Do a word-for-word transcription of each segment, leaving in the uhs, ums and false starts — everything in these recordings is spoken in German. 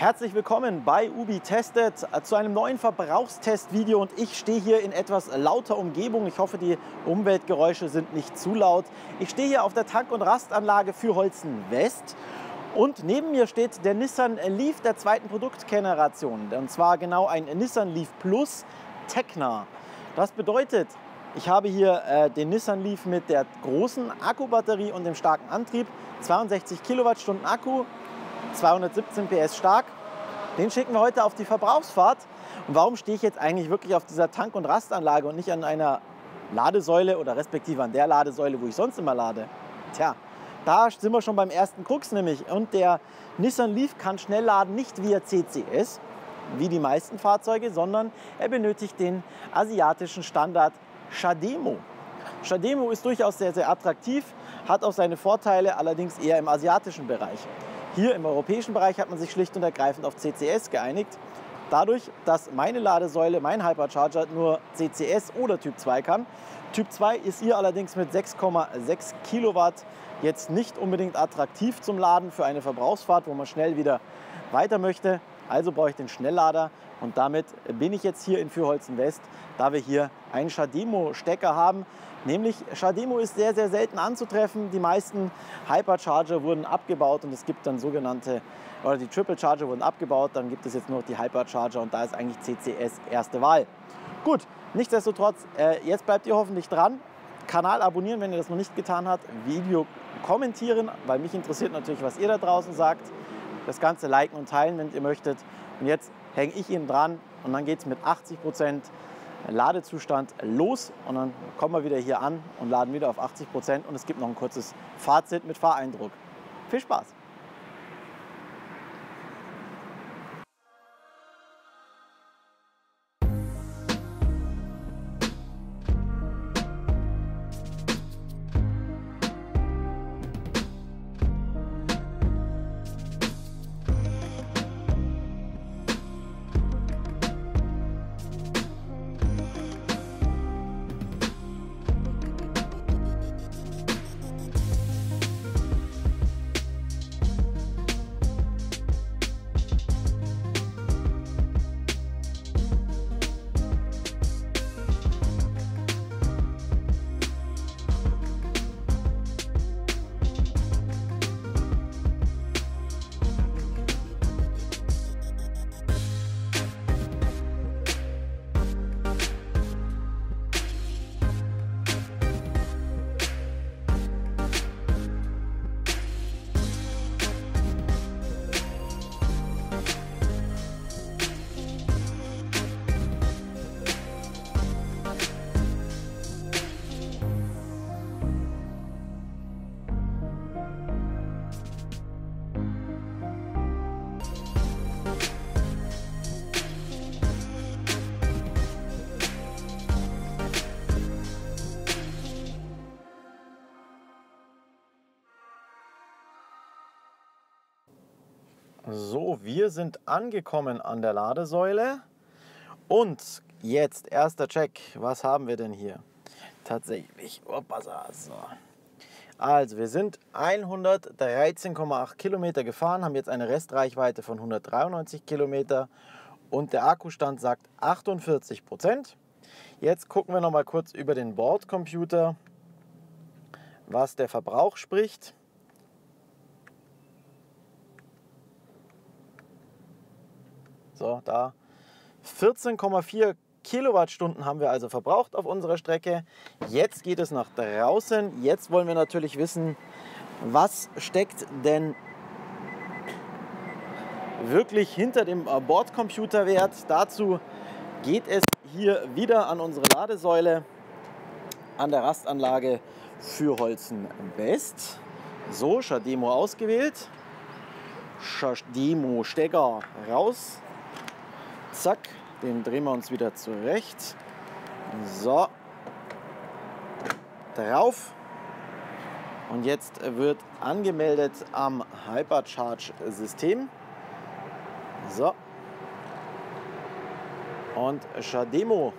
Herzlich willkommen bei Ubi Tested zu einem neuen Verbrauchstestvideo und ich stehe hier in etwas lauter Umgebung. Ich hoffe, die Umweltgeräusche sind nicht zu laut. Ich stehe hier auf der Tank- und Rastanlage Fürholzen West und neben mir steht der Nissan Leaf der zweiten Produktgeneration. Und zwar genau ein Nissan Leaf Plus Tekna. Das bedeutet, ich habe hier äh, den Nissan Leaf mit der großen Akkubatterie und dem starken Antrieb, zweiundsechzig Kilowattstunden Akku, zweihundertsiebzehn P S stark. Den schicken wir heute auf die Verbrauchsfahrt. Und warum stehe ich jetzt eigentlich wirklich auf dieser Tank- und Rastanlage und nicht an einer Ladesäule oder respektive an der Ladesäule, wo ich sonst immer lade? Tja, da sind wir schon beim ersten Krux nämlich. Und der Nissan Leaf kann schnell laden, nicht via C C S, wie die meisten Fahrzeuge, sondern er benötigt den asiatischen Standard CHAdeMO. CHAdeMO ist durchaus sehr, sehr attraktiv, hat auch seine Vorteile, allerdings eher im asiatischen Bereich. Hier im europäischen Bereich hat man sich schlicht und ergreifend auf C C S geeinigt. Dadurch, dass meine Ladesäule, mein Hypercharger, nur C C S oder Typ zwei kann. Typ zwei ist ihr allerdings mit sechs Komma sechs Kilowatt jetzt nicht unbedingt attraktiv zum Laden für eine Verbrauchsfahrt, wo man schnell wieder weiter möchte. Also brauche ich den Schnelllader und damit bin ich jetzt hier in Fürholzen West, da wir hier einen CHAdeMO-Stecker haben. Nämlich CHAdeMO ist sehr, sehr selten anzutreffen. Die meisten Hypercharger wurden abgebaut und es gibt dann sogenannte, oder die Triple Charger wurden abgebaut, dann gibt es jetzt nur noch die Hypercharger und da ist eigentlich C C S erste Wahl. Gut, nichtsdestotrotz, jetzt bleibt ihr hoffentlich dran. Kanal abonnieren, wenn ihr das noch nicht getan habt. Video kommentieren, weil mich interessiert natürlich, was ihr da draußen sagt. Das Ganze liken und teilen, wenn ihr möchtet. Und jetzt hänge ich Ihnen dran und dann geht es mit achtzig Prozent Ladezustand los. Und dann kommen wir wieder hier an und laden wieder auf achtzig Prozent. Und es gibt noch ein kurzes Fazit mit Fahreindruck. Viel Spaß! So, wir sind angekommen an der Ladesäule und jetzt erster Check, was haben wir denn hier? Tatsächlich, also wir sind hundertdreizehn Komma acht Kilometer gefahren, haben jetzt eine Restreichweite von hundertdreiundneunzig Kilometer und der Akkustand sagt achtundvierzig Prozent. Jetzt gucken wir noch mal kurz über den Bordcomputer, was der Verbrauch spricht. So, da vierzehn Komma vier Kilowattstunden haben wir also verbraucht auf unserer Strecke. Jetzt geht es nach draußen. Jetzt wollen wir natürlich wissen, was steckt denn wirklich hinter dem Bordcomputerwert. Dazu geht es hier wieder an unsere Ladesäule an der Rastanlage Fürholzen West. So, CHAdeMO ausgewählt. CHAdeMO Stecker raus. Zack, den drehen wir uns wieder zurecht. So, drauf. Und jetzt wird angemeldet am Hypercharge-System. So. Und CHAdeMO.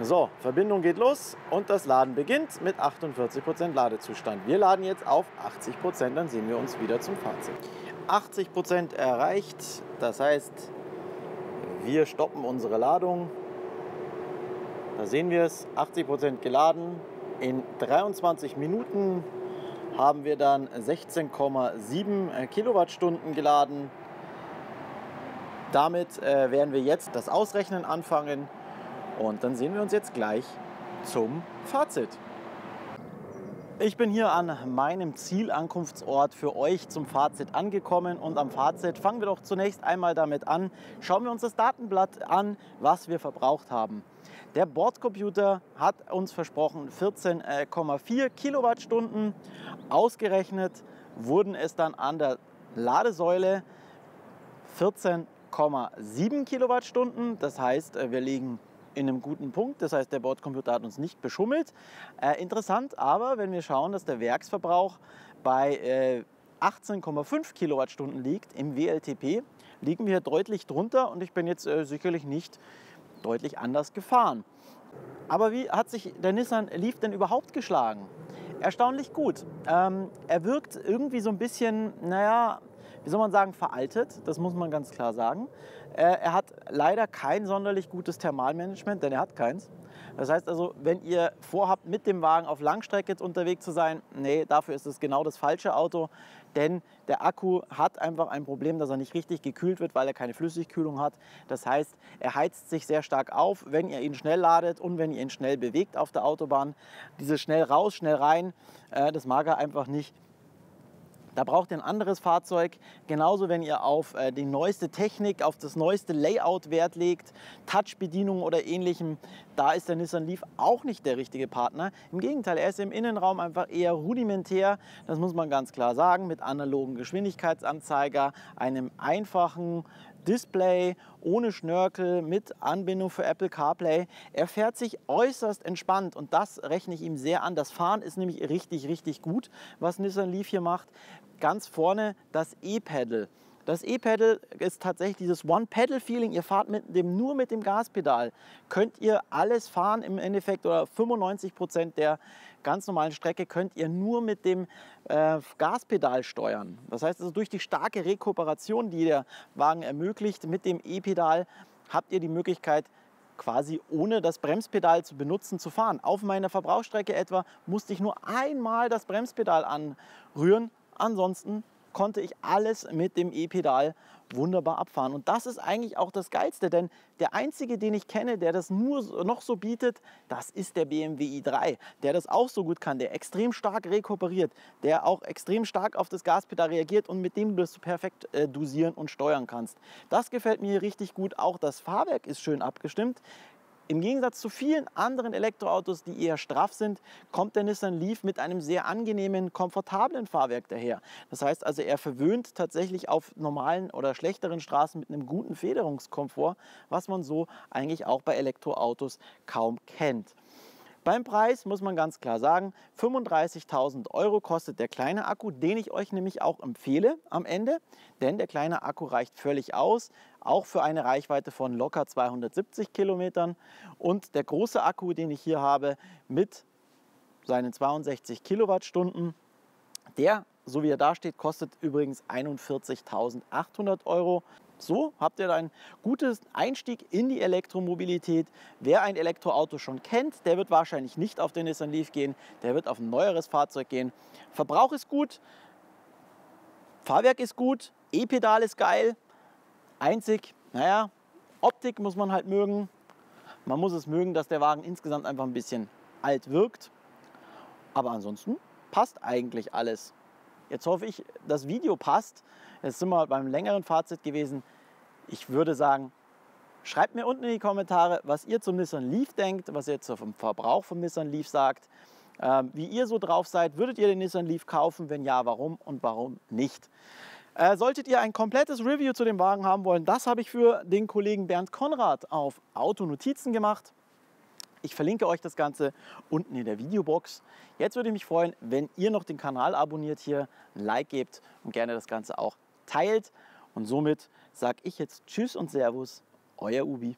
So, Verbindung geht los und das Laden beginnt mit achtundvierzig Prozent Ladezustand. Wir laden jetzt auf achtzig Prozent, dann sehen wir uns wieder zum Fazit. achtzig Prozent erreicht. Das heißt, wir stoppen unsere Ladung. Da sehen wir es, achtzig Prozent geladen. In dreiundzwanzig Minuten haben wir dann sechzehn Komma sieben Kilowattstunden geladen. Damit äh, werden wir jetzt das Ausrechnen anfangen und dann sehen wir uns jetzt gleich zum Fazit. Ich bin hier an meinem Zielankunftsort für euch zum Fazit angekommen und am Fazit fangen wir doch zunächst einmal damit an. Schauen wir uns das Datenblatt an, was wir verbraucht haben. Der Bordcomputer hat uns versprochen vierzehn Komma vier Kilowattstunden. Ausgerechnet wurden es dann an der Ladesäule vierzehn Komma sieben Kilowattstunden. Das heißt, wir liegen in einem guten Punkt. Das heißt, der Bordcomputer hat uns nicht beschummelt. Äh, interessant aber, wenn wir schauen, dass der Werksverbrauch bei äh, achtzehn Komma fünf Kilowattstunden liegt im W L T P, liegen wir deutlich drunter und ich bin jetzt äh, sicherlich nicht deutlich anders gefahren. Aber wie hat sich der Nissan Leaf denn überhaupt geschlagen? Erstaunlich gut. Ähm, er wirkt irgendwie so ein bisschen, naja, wie soll man sagen, veraltet, das muss man ganz klar sagen. Er hat leider kein sonderlich gutes Thermalmanagement, denn er hat keins. Das heißt also, wenn ihr vorhabt, mit dem Wagen auf Langstrecke jetzt unterwegs zu sein, nee, dafür ist es genau das falsche Auto, denn der Akku hat einfach ein Problem, dass er nicht richtig gekühlt wird, weil er keine Flüssigkühlung hat. Das heißt, er heizt sich sehr stark auf, wenn ihr ihn schnell ladet und wenn ihr ihn schnell bewegt auf der Autobahn. Dieses schnell raus, schnell rein, das mag er einfach nicht. Da braucht ihr ein anderes Fahrzeug, genauso wenn ihr auf äh, die neueste Technik, auf das neueste Layout Wert legt, Touch-Bedienung oder ähnlichem, da ist der Nissan Leaf auch nicht der richtige Partner. Im Gegenteil, er ist im Innenraum einfach eher rudimentär, das muss man ganz klar sagen, mit analogen Geschwindigkeitsanzeiger, einem einfachen Display, ohne Schnörkel, mit Anbindung für Apple CarPlay. Er fährt sich äußerst entspannt und das rechne ich ihm sehr an. Das Fahren ist nämlich richtig, richtig gut, was Nissan Leaf hier macht. Ganz vorne das E-Pedal. Das E-Pedal ist tatsächlich dieses One-Pedal-Feeling. Ihr fahrt mit dem, nur mit dem Gaspedal. Könnt ihr alles fahren im Endeffekt oder fünfundneunzig Prozent der ganz normalen Strecke könnt ihr nur mit dem äh, Gaspedal steuern. Das heißt, also durch die starke Rekuperation, die der Wagen ermöglicht mit dem E-Pedal, habt ihr die Möglichkeit, quasi ohne das Bremspedal zu benutzen, zu fahren. Auf meiner Verbrauchsstrecke etwa musste ich nur einmal das Bremspedal anrühren, ansonsten konnte ich alles mit dem E-Pedal wunderbar abfahren. Und das ist eigentlich auch das Geilste, denn der einzige, den ich kenne, der das nur noch so bietet, das ist der B M W i drei, der das auch so gut kann, der extrem stark rekuperiert, der auch extrem stark auf das Gaspedal reagiert und mit dem du das perfekt äh, dosieren und steuern kannst. Das gefällt mir richtig gut. Auch das Fahrwerk ist schön abgestimmt. Im Gegensatz zu vielen anderen Elektroautos, die eher straff sind, kommt der Nissan Leaf mit einem sehr angenehmen, komfortablen Fahrwerk daher. Das heißt also, er verwöhnt tatsächlich auf normalen oder schlechteren Straßen mit einem guten Federungskomfort, was man so eigentlich auch bei Elektroautos kaum kennt. Beim Preis muss man ganz klar sagen, fünfunddreißigtausend Euro kostet der kleine Akku, den ich euch nämlich auch empfehle am Ende, denn der kleine Akku reicht völlig aus, auch für eine Reichweite von locker zweihundertsiebzig Kilometern und der große Akku, den ich hier habe, mit seinen zweiundsechzig Kilowattstunden, der, so wie er da steht, kostet übrigens einundvierzigtausendachthundert Euro. So habt ihr einen guten Einstieg in die Elektromobilität. Wer ein Elektroauto schon kennt, der wird wahrscheinlich nicht auf den Nissan Leaf gehen, der wird auf ein neueres Fahrzeug gehen. Verbrauch ist gut, Fahrwerk ist gut, E-Pedal ist geil. Einzig, naja, Optik muss man halt mögen. Man muss es mögen, dass der Wagen insgesamt einfach ein bisschen alt wirkt. Aber ansonsten passt eigentlich alles. Jetzt hoffe ich, das Video passt. Jetzt sind wir beim längeren Fazit gewesen. Ich würde sagen, schreibt mir unten in die Kommentare, was ihr zum Nissan Leaf denkt, was ihr zum Verbrauch vom Nissan Leaf sagt, ähm, wie ihr so drauf seid. Würdet ihr den Nissan Leaf kaufen? Wenn ja, warum und warum nicht? Äh, solltet ihr ein komplettes Review zu dem Wagen haben wollen, das habe ich für den Kollegen Bernd Konrad auf Autonotizen gemacht. Ich verlinke euch das Ganze unten in der Videobox. Jetzt würde ich mich freuen, wenn ihr noch den Kanal abonniert, hier ein Like gebt und gerne das Ganze auch teilt. Und somit sage ich jetzt Tschüss und Servus, euer Ubi.